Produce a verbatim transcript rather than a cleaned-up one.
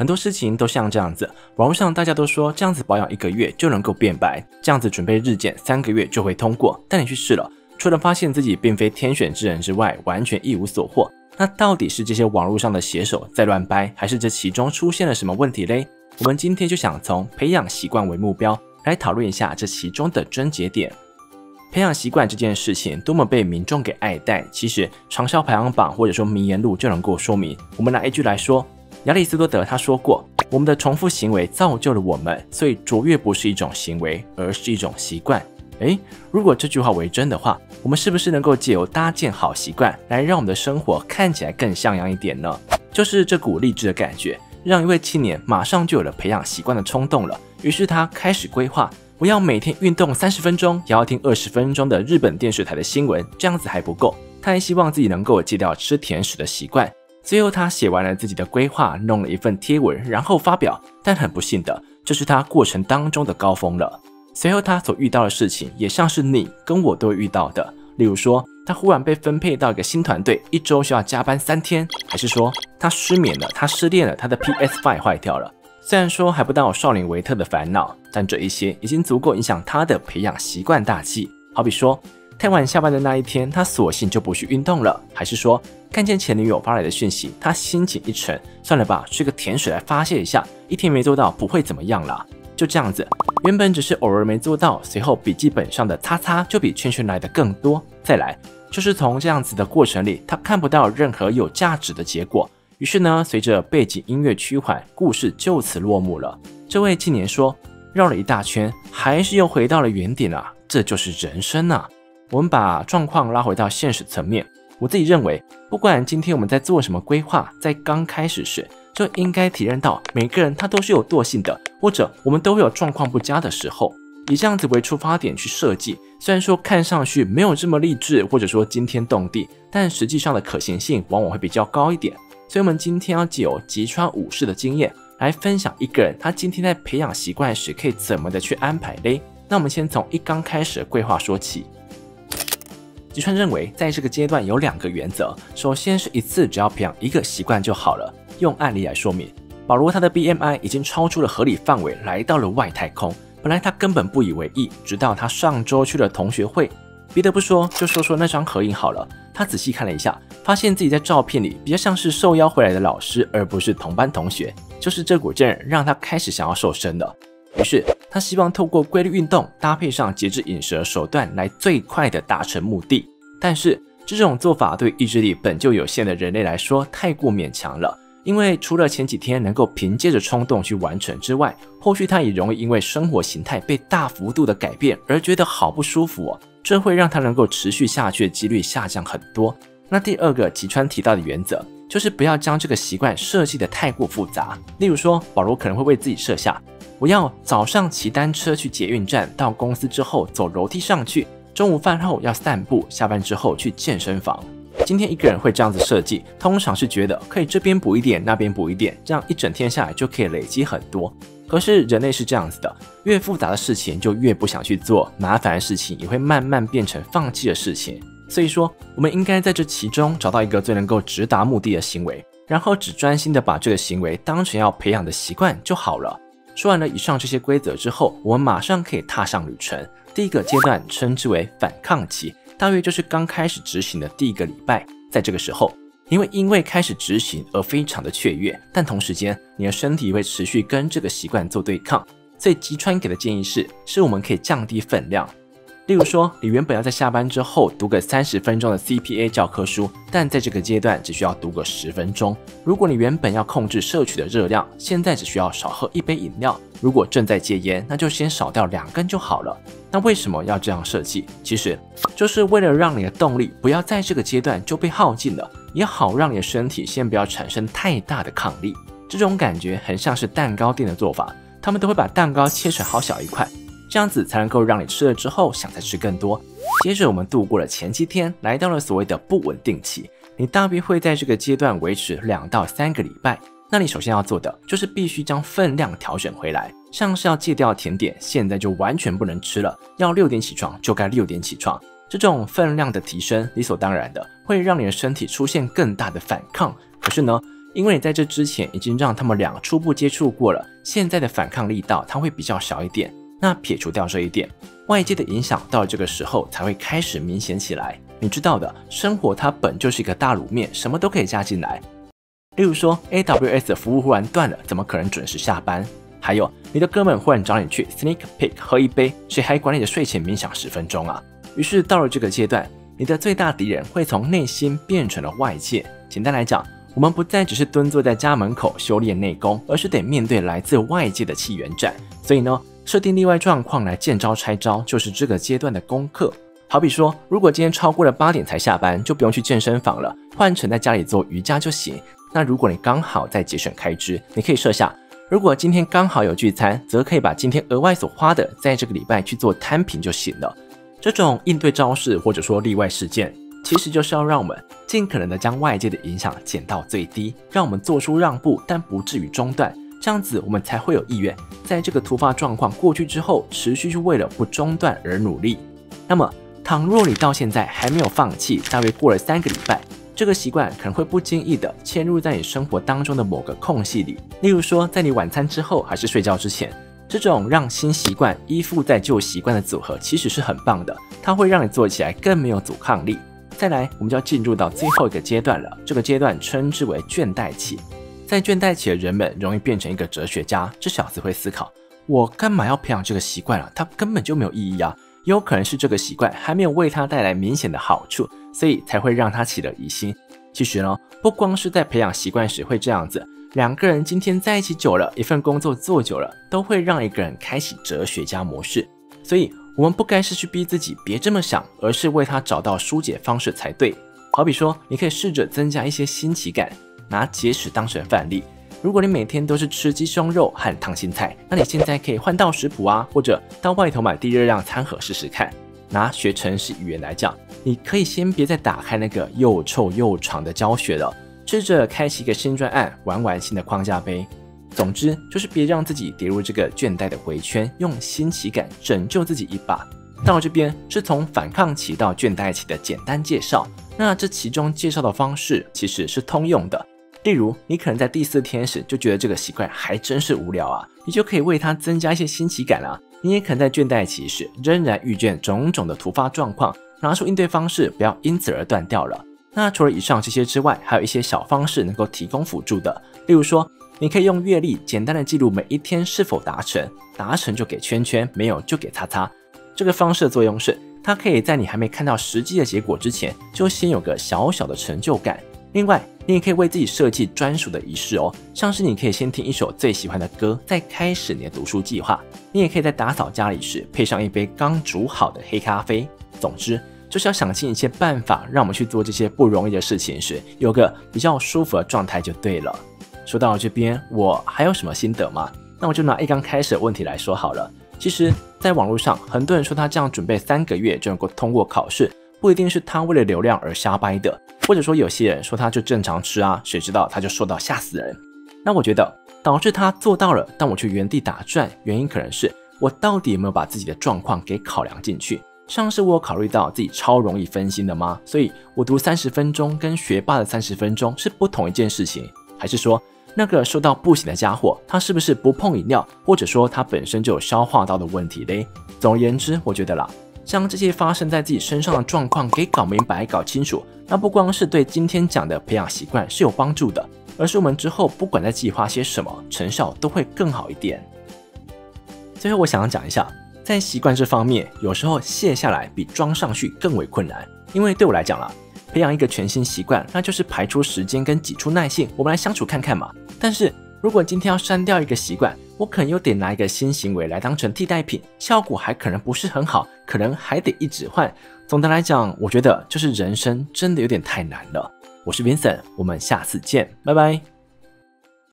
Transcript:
很多事情都像这样子，网络上大家都说这样子保养一个月就能够变白，这样子准备日检三个月就会通过，但你去试了，除了发现自己并非天选之人之外，完全一无所获。那到底是这些网络上的写手在乱掰，还是这其中出现了什么问题嘞？我们今天就想从培养习惯为目标来讨论一下这其中的症结点。培养习惯这件事情多么被民众给爱戴，其实畅销排行榜或者说名言录就能够说明。我们拿一句来说，亚里士多德他说过，我们的重复行为造就了我们，所以卓越不是一种行为，而是一种习惯。诶，如果这句话为真的话，我们是不是能够借由搭建好习惯来让我们的生活看起来更像样一点呢？就是这股励志的感觉，让一位青年马上就有了培养习惯的冲动了，于是他开始规划，我要每天运动三十分钟，也要听二十分钟的日本电视台的新闻，这样子还不够。他还希望自己能够戒掉吃甜食的习惯。最后，他写完了自己的规划，弄了一份贴文，然后发表。但很不幸的，这是他过程当中的高峰了。随后，他所遇到的事情也像是你跟我都会遇到的，例如说，他忽然被分配到一个新团队，一周需要加班三天，还是说他失眠了，他失恋了，他的 P S 五 坏掉了。虽然说还不到少林维特的烦恼，但这一些已经足够影响他的培养习惯大计。好比说，太晚下班的那一天，他索性就不去运动了；还是说，看见前女友发来的讯息，他心情一沉，算了吧，吃个甜水来发泄一下，一天没做到不会怎么样啦。就这样子，原本只是偶尔没做到，随后笔记本上的擦擦就比圈圈来的更多。再来，就是从这样子的过程里，他看不到任何有价值的结果。于是呢，随着背景音乐趋缓，故事就此落幕了。这位青年说，绕了一大圈，还是又回到了原点啊，这就是人生啊。我们把状况拉回到现实层面，我自己认为，不管今天我们在做什么规划，在刚开始时就应该体认到，每个人他都是有惰性的，或者我们都会有状况不佳的时候。以这样子为出发点去设计，虽然说看上去没有这么励志，或者说惊天动地，但实际上的可行性往往会比较高一点。所以我们今天要借由吉川武士的经验来分享一个人他今天在培养习惯时可以怎么的去安排嘞。那我们先从一刚开始的规划说起。吉川认为，在这个阶段有两个原则，首先是一次只要培养一个习惯就好了。用案例来说明，保罗他的 B M I 已经超出了合理范围，来到了外太空，本来他根本不以为意，直到他上周去了同学会。别的不说，就说说那张合影好了。他仔细看了一下，发现自己在照片里比较像是受邀回来的老师，而不是同班同学。就是这股劲让他开始想要瘦身了。于是他希望透过规律运动搭配上节制饮食的手段，来最快的达成目的。但是这种做法对意志力本就有限的人类来说太过勉强了，因为除了前几天能够凭借着冲动去完成之外，后续他也容易因为生活形态被大幅度的改变而觉得好不舒服哦。这会让他能够持续下去的几率下降很多。那第二个吉川提到的原则，就是不要将这个习惯设计的太过复杂。例如说，保罗可能会为自己设下，我要早上骑单车去捷运站，到公司之后走楼梯上去，中午饭后要散步，下班之后去健身房。今天一个人会这样子设计，通常是觉得可以这边补一点，那边补一点，这样一整天下来就可以累积很多。可是人类是这样子的，越复杂的事情就越不想去做，麻烦的事情也会慢慢变成放弃的事情。所以说，我们应该在这其中找到一个最能够直达目的的行为，然后只专心的把这个行为当成要培养的习惯就好了。说完了以上这些规则之后，我们马上可以踏上旅程。第一个阶段称之为反抗期，大约就是刚开始执行的第一个礼拜。在这个时候，你会因为开始执行而非常的雀跃，但同时间你的身体会持续跟这个习惯做对抗。所以吉川给的建议是，是我们可以降低分量。例如说，你原本要在下班之后读个三十分钟的 C P A 教科书，但在这个阶段只需要读个十分钟。如果你原本要控制摄取的热量，现在只需要少喝一杯饮料。如果正在戒烟，那就先少掉两根就好了。那为什么要这样设计？其实就是为了让你的动力不要在这个阶段就被耗尽了，也好让你的身体先不要产生太大的抗力。这种感觉很像是蛋糕店的做法，他们都会把蛋糕切成好小一块，这样子才能够让你吃了之后想再吃更多。接着我们度过了前七天，来到了所谓的不稳定期，你大约会在这个阶段维持两到三个礼拜。那你首先要做的就是必须将分量调整回来，像是要戒掉甜点，现在就完全不能吃了，要六点起床就该六点起床。这种分量的提升理所当然的会让你的身体出现更大的反抗，可是呢，因为你在这之前已经让他们俩初步接触过了，现在的反抗力道它会比较小一点。那撇除掉这一点，外界的影响到这个时候才会开始明显起来。你知道的，生活它本就是一个大卤面，什么都可以加进来。例如说 ，A W S 的服务忽然断了，怎么可能准时下班？还有，你的哥们忽然找你去 sneak peek 喝一杯，谁还管你的睡前冥想十分钟啊？于是到了这个阶段，你的最大敌人会从内心变成了外界。简单来讲，我们不再只是蹲坐在家门口修炼内功，而是得面对来自外界的气源战。所以呢，设定例外状况来见招拆招，就是这个阶段的功课。好比说，如果今天超过了八点才下班，就不用去健身房了，换成在家里做瑜伽就行。那如果你刚好在节省开支，你可以设下，如果今天刚好有聚餐，则可以把今天额外所花的，在这个礼拜去做摊平就行了。这种应对招式或者说例外事件，其实就是要让我们尽可能的将外界的影响减到最低，让我们做出让步，但不至于中断。这样子我们才会有意愿，在这个突发状况过去之后，持续去为了不中断而努力。那么，倘若你到现在还没有放弃，大约过了三个礼拜，这个习惯可能会不经意的嵌入在你生活当中的某个空隙里，例如说在你晚餐之后还是睡觉之前。这种让新习惯依附在旧习惯的组合其实是很棒的，它会让你做起来更没有阻抗力。再来，我们就要进入到最后一个阶段了，这个阶段称之为倦怠期。在倦怠期的人们容易变成一个哲学家，这小子会思考，我干嘛要培养这个习惯啊？它根本就没有意义啊！也有可能是这个习惯还没有为他带来明显的好处，所以才会让他起了疑心。其实呢，不光是在培养习惯时会这样子，两个人今天在一起久了，一份工作做久了，都会让一个人开启哲学家模式。所以我们不该是去逼自己别这么想，而是为他找到疏解方式才对。好比说，你可以试着增加一些新奇感，拿节食当成范例。如果你每天都是吃鸡胸肉和烫青菜，那你现在可以换到食谱啊，或者到外头买低热量餐盒试试看。拿学程式语言来讲，你可以先别再打开那个又臭又长的教学了，试着开启一个新专案，玩玩新的框架呗。总之，就是别让自己跌入这个倦怠的回圈，用新奇感拯救自己一把。到这边是从反抗期到倦怠期的简单介绍，那这其中介绍的方式其实是通用的。例如，你可能在第四天时就觉得这个习惯还真是无聊啊，你就可以为它增加一些新奇感啊。你也可能在倦怠期时仍然遇见种种的突发状况，拿出应对方式，不要因此而断掉了。那除了以上这些之外，还有一些小方式能够提供辅助的，例如说，你可以用月历简单的记录每一天是否达成，达成就给圈圈，没有就给叉叉。这个方式的作用是，它可以在你还没看到实际的结果之前，就先有个小小的成就感。另外，你也可以为自己设计专属的仪式哦，像是你可以先听一首最喜欢的歌，再开始你的读书计划。你也可以在打扫家里时配上一杯刚煮好的黑咖啡。总之，就是要想尽一些办法，让我们去做这些不容易的事情时，有个比较舒服的状态就对了。说到这边，我还有什么心得吗？那我就拿一刚开始的问题来说好了。其实，在网络上，很多人说他这样准备三个月就能够通过考试，不一定是他为了流量而瞎掰的，或者说有些人说他就正常吃啊，谁知道他就瘦到吓死人。那我觉得导致他做到了，但我却原地打转，原因可能是我到底有没有把自己的状况给考量进去。上次我有考虑到自己超容易分心的吗？所以我读三十分钟跟学霸的三十分钟是不同一件事情，还是说那个瘦到不行的家伙，他是不是不碰饮料，或者说他本身就有消化道的问题嘞？总而言之，我觉得啦，将这些发生在自己身上的状况给搞明白、搞清楚，那不光是对今天讲的培养习惯是有帮助的，而是我们之后不管在计划些什么，成效都会更好一点。最后，我想要讲一下，在习惯这方面，有时候卸下来比装上去更为困难，因为对我来讲啦，培养一个全新习惯，那就是排出时间跟挤出耐性，我们来相处看看嘛。但是如果今天要删掉一个习惯，我可能又得拿一个新行为来当成替代品，效果还可能不是很好，可能还得一直换。总的来讲，我觉得就是人生真的有点太难了。我是 Vincent， 我们下次见，拜拜。